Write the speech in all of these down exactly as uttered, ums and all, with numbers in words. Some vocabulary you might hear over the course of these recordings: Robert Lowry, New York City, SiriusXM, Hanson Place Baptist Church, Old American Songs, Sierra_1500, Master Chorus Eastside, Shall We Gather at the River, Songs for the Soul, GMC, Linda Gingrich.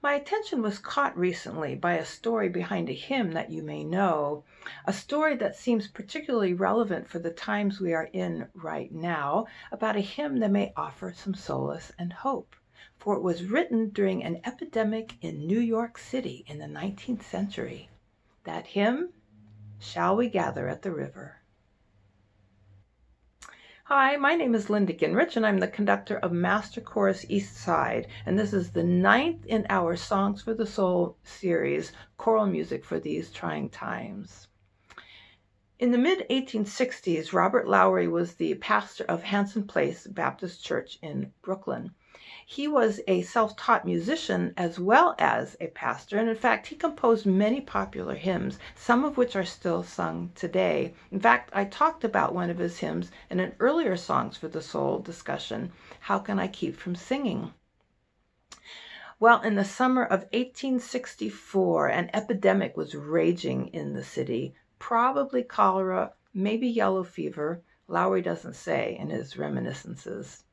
My attention was caught recently by a story behind a hymn that you may know, a story that seems particularly relevant for the times we are in right now, about a hymn that may offer some solace and hope, for it was written during an epidemic in New York City in the nineteenth century. That hymn, Shall We Gather at the River? Hi, my name is Linda Gingrich, and I'm the conductor of Master Chorus Eastside, and this is the ninth in our Songs for the Soul series, Choral Music for These Trying Times. In the mid eighteen sixties, Robert Lowry was the pastor of Hanson Place Baptist Church in Brooklyn. He was a self-taught musician as well as a pastor, and in fact, he composed many popular hymns, some of which are still sung today. In fact, I talked about one of his hymns in an earlier Songs for the Soul discussion, How Can I Keep from Singing? Well, in the summer of eighteen sixty-four, an epidemic was raging in the city, probably cholera, maybe yellow fever. Lowry doesn't say in his reminiscences.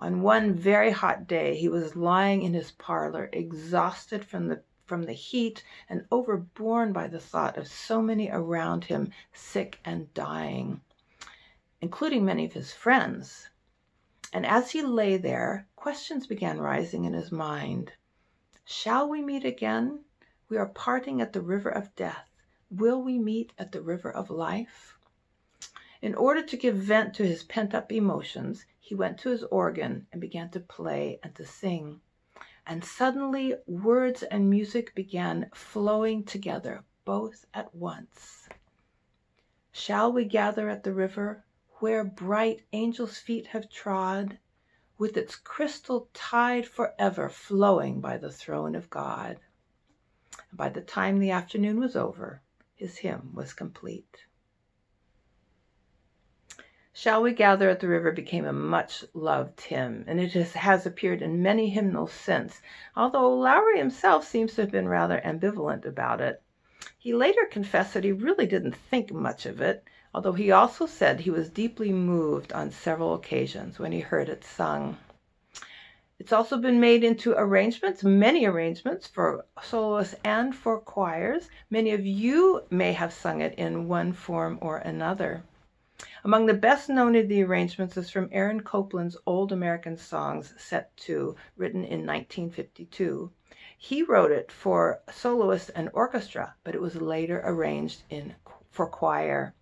On one very hot day, he was lying in his parlor, exhausted from the, from the heat and overborne by the thought of so many around him, sick and dying, including many of his friends. And as he lay there, questions began rising in his mind. Shall we meet again? We are parting at the river of death. Will we meet at the river of life? In order to give vent to his pent-up emotions, he went to his organ and began to play and to sing. And suddenly, words and music began flowing together, both at once. Shall we gather at the river, where bright angels' feet have trod, with its crystal tide forever flowing by the throne of God? And by the time the afternoon was over, his hymn was complete. Shall We Gather at the River became a much-loved hymn, and it has appeared in many hymnals since, although Lowry himself seems to have been rather ambivalent about it. He later confessed that he really didn't think much of it, although he also said he was deeply moved on several occasions when he heard it sung. It's also been made into arrangements, many arrangements, for soloists and for choirs. Many of you may have sung it in one form or another. Among the best known of the arrangements is from Aaron Copland's Old American Songs, Set two, written in nineteen fifty-two. He wrote it for soloists and orchestra, but it was later arranged in, for choir.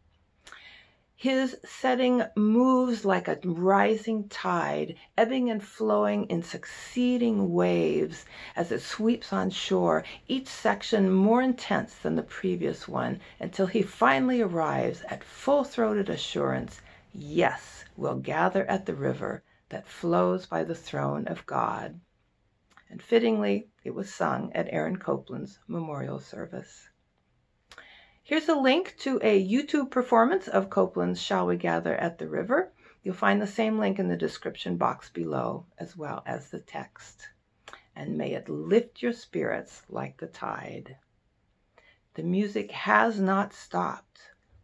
His setting moves like a rising tide, ebbing and flowing in succeeding waves as it sweeps on shore, each section more intense than the previous one, until he finally arrives at full-throated assurance, yes, we'll gather at the river that flows by the throne of God. And fittingly, it was sung at Aaron Copland's memorial service. Here's a link to a YouTube performance of Copland's Shall We Gather at the River. You'll find the same link in the description box below, as well as the text. And may it lift your spirits like the tide. The music has not stopped.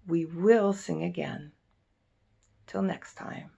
We will sing again. Till next time.